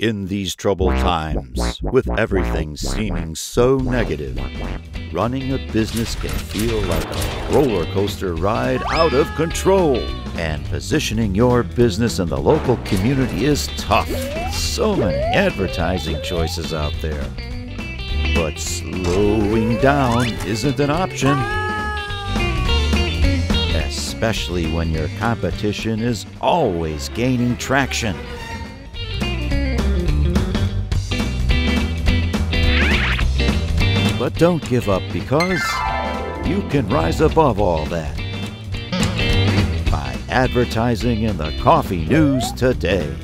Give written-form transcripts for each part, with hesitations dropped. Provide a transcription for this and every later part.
In these troubled times, with everything seeming so negative, running a business can feel like a roller coaster ride out of control. And positioning your business in the local community is tough. So many advertising choices out there. But slowing down isn't an option, especially when your competition is always gaining traction. But don't give up, because you can rise above all that by advertising in the Coffee News today.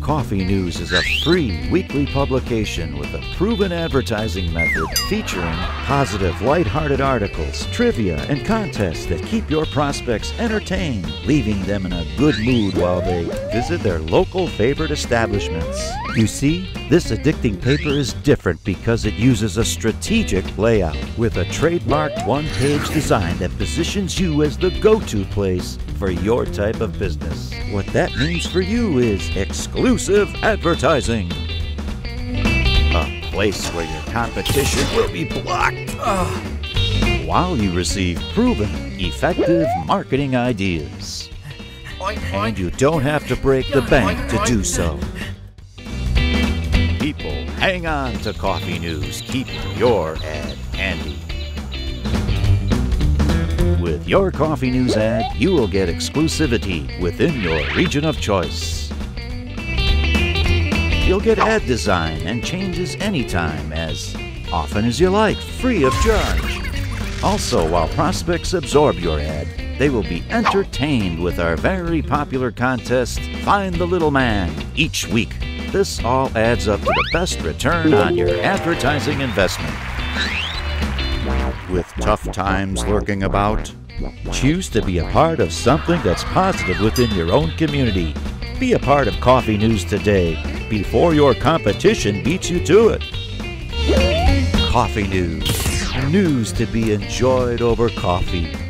Coffee News is a free weekly publication with a proven advertising method featuring positive, lighthearted articles, trivia, and contests that keep your prospects entertained, leaving them in a good mood while they visit their local favorite establishments. You see, this addicting paper is different because it uses a strategic layout with a trademarked one-page design that positions you as the go-to place for your type of business. What that means for you is exclusive advertising. A place where your competition will be blocked while you receive proven, effective marketing ideas. And you don't have to break the bank to do so. People, hang on to Coffee News, keeping your ad handy. With your Coffee News ad, you will get exclusivity within your region of choice. You'll get ad design and changes anytime, as often as you like, free of charge. Also, while prospects absorb your ad, they will be entertained with our very popular contest, Find the Little Man, each week. This all adds up to the best return on your advertising investment. With tough times lurking about, choose to be a part of something that's positive within your own community. Be a part of Coffee News today before your competition beats you to it. Coffee News. News to be enjoyed over coffee.